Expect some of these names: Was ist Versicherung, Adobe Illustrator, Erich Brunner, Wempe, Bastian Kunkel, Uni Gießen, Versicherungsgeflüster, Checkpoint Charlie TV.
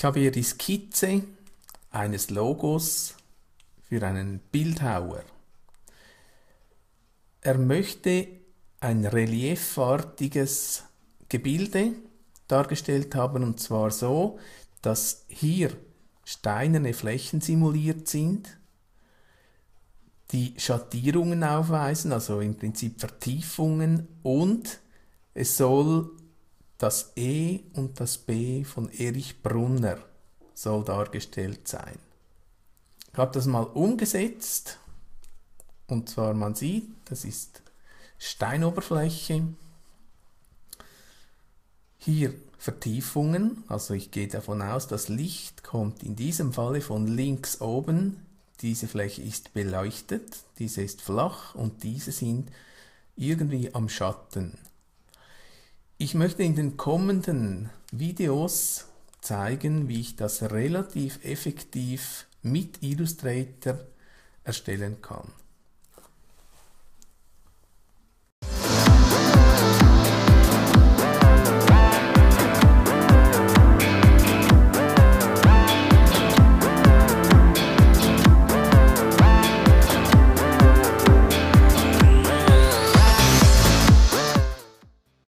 Ich habe hier die Skizze eines Logos für einen Bildhauer. Er möchte ein reliefartiges Gebilde dargestellt haben, und zwar so, dass hier steinerne Flächen simuliert sind, die Schattierungen aufweisen, also im Prinzip Vertiefungen, und es soll das E und das B von Erich Brunner soll dargestellt sein. Ich habe das mal umgesetzt, und zwar man sieht, das ist Steinoberfläche, hier Vertiefungen, also ich gehe davon aus, das Licht kommt in diesem Falle von links oben. Diese Fläche ist beleuchtet, diese ist flach und diese sind irgendwie am Schatten. Ich möchte in den kommenden Videos zeigen, wie ich das relativ effektiv mit Illustrator erstellen kann.